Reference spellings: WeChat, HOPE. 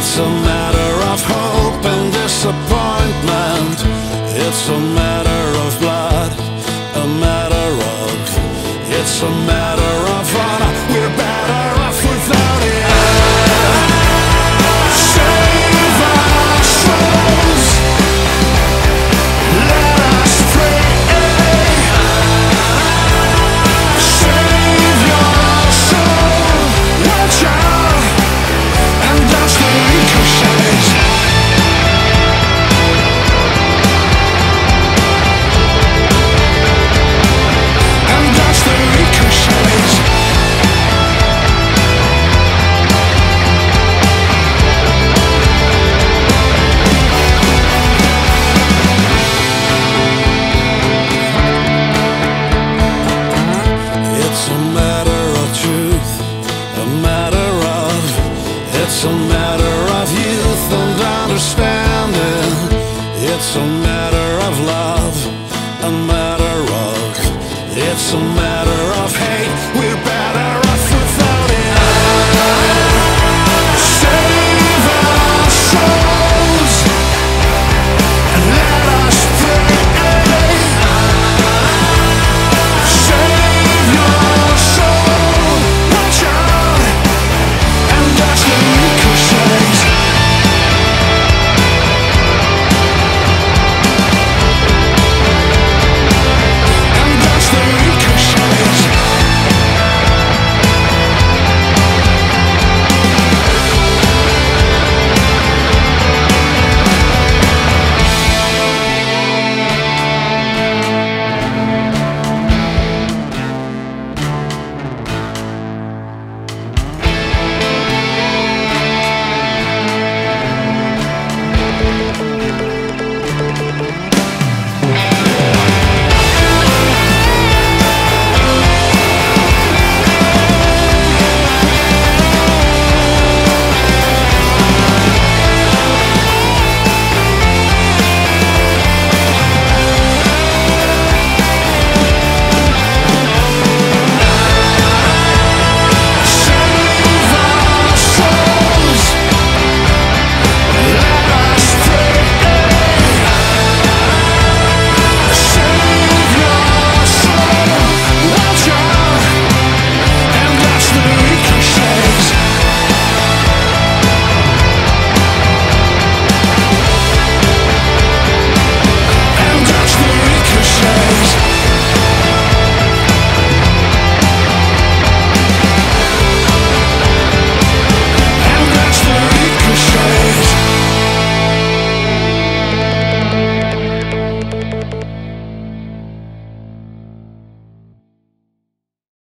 It's a matter of hope and disappointment. It's a matter of blood, a matter of, it's a matter of honor. We're better off without it. Save our souls, let us pray. Save your soul, watch out, and that's the ricochet. It's a matter of youth and understanding. It's a matter